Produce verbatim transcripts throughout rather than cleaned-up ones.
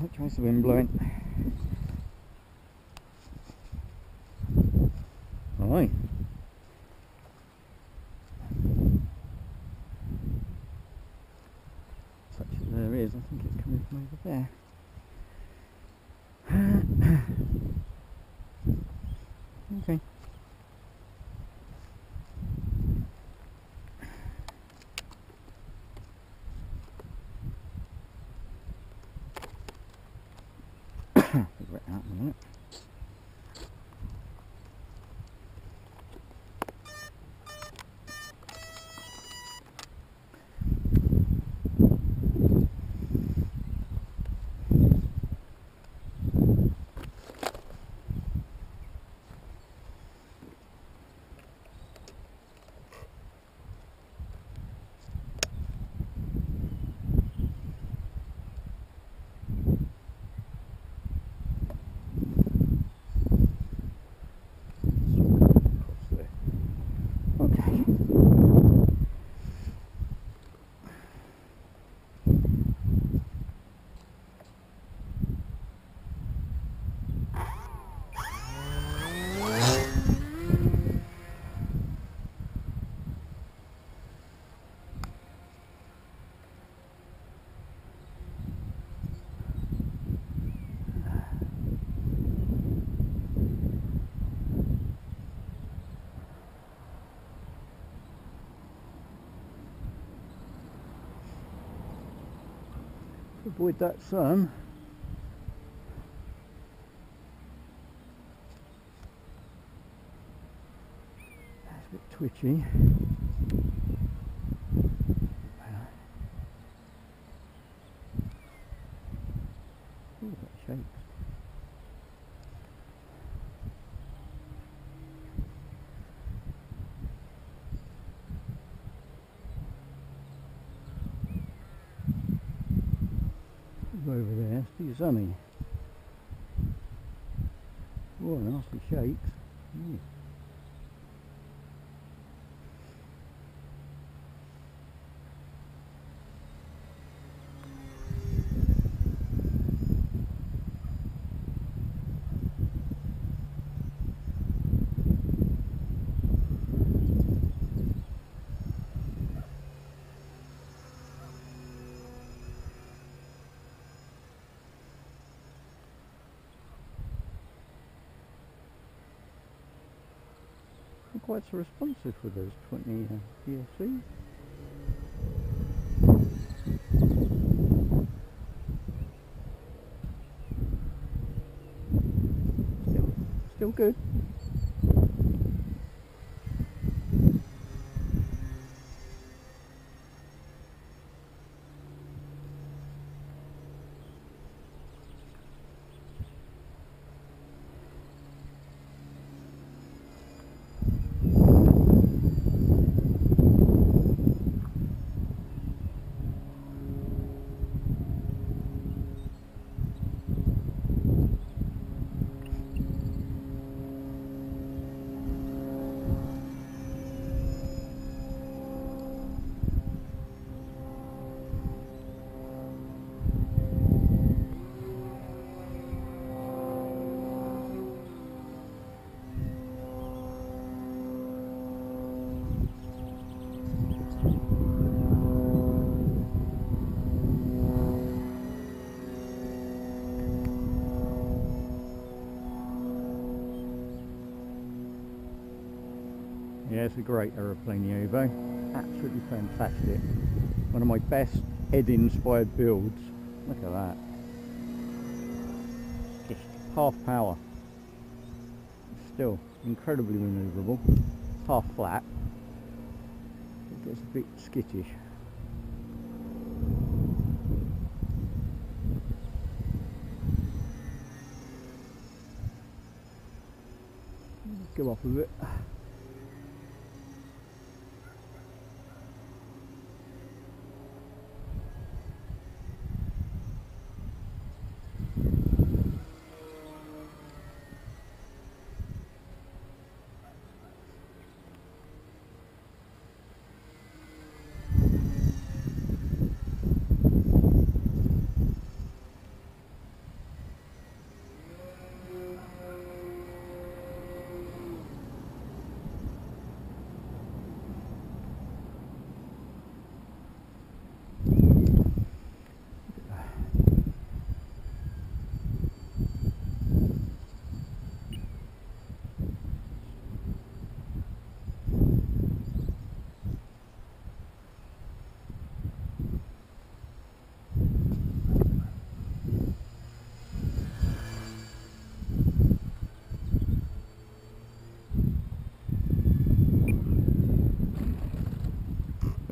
Which way's the wind blowing? Aye. Such as there is, I think it's coming from over there. Okay. Figure it out in a minute. Avoid that sun. That's a bit twitchy. Ooh, that shape. Over there, it's pretty sunny. Oh, nasty shakes. Mm. Quite so responsive with those twenty uh, E S Cs. Still, still good. Yeah, it's a great aeroplane, the OVO. Absolutely fantastic. One of my best Ed-inspired builds. Look at that. Just half power. Still incredibly manoeuvrable. Half flat. It gets a bit skittish. Let's go off of it.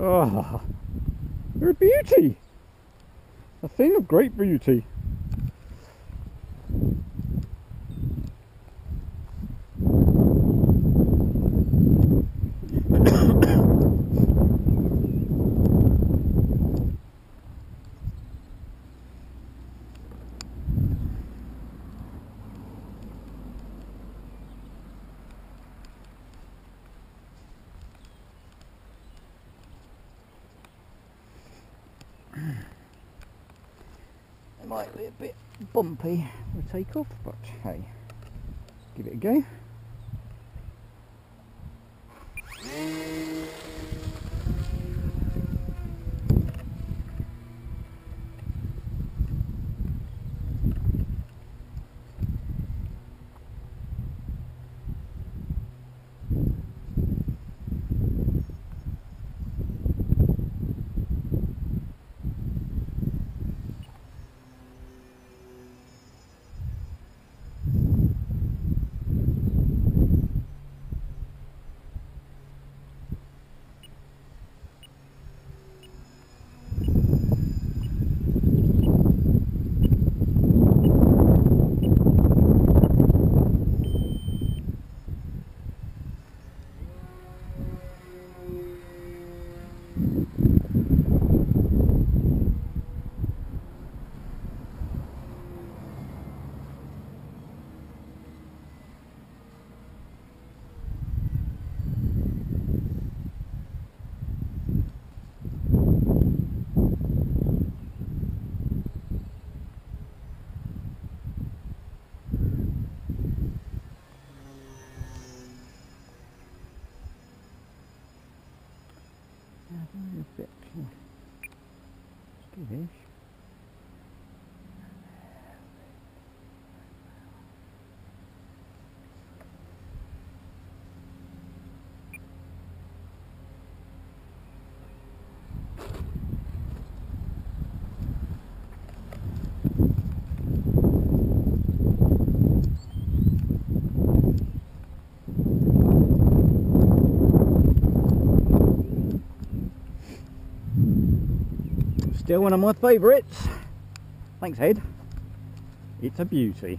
Oh, they're a beauty. A thing of great beauty. Might be a bit bumpy for takeoff, but hey, give it a go. Still one of my favourites. Thanks, Ed. It's a beauty.